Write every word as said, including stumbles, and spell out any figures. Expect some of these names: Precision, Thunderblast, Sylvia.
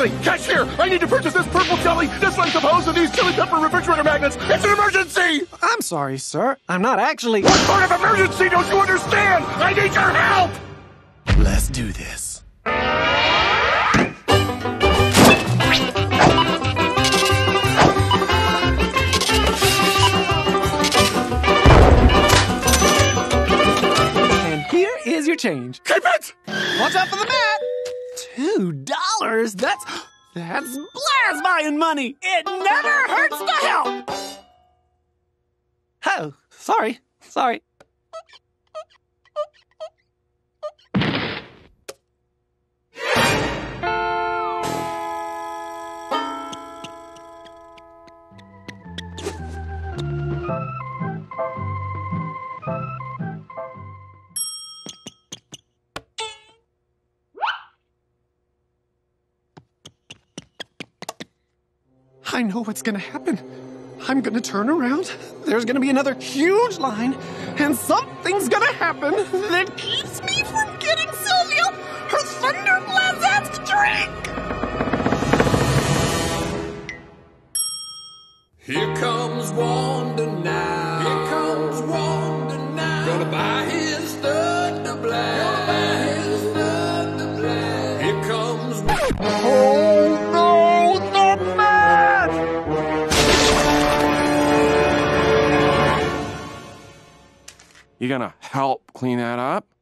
Quickly, cashier! I need to purchase this purple jelly, this length of hose, and these chili pepper refrigerator magnets! It's an emergency! I'm sorry, sir. I'm not actually... What sort of emergency don't you understand? I need your help! Let's do this. And here is your change. Keep it! Watch out for the bat! Two dollars? That's... that's blast-buying money! It never hurts to help! Oh, sorry, sorry. I know what's gonna happen. I'm gonna turn around, there's gonna be another huge line, and something's gonna happen that keeps me from getting Sylvia her Thunderblast ass drink! Here comes Wanda now. Here comes Wanda now. Gonna buy his Thunderblast. Gonna buy his Thunderblast. Here comes Wanda. You gonna help clean that up?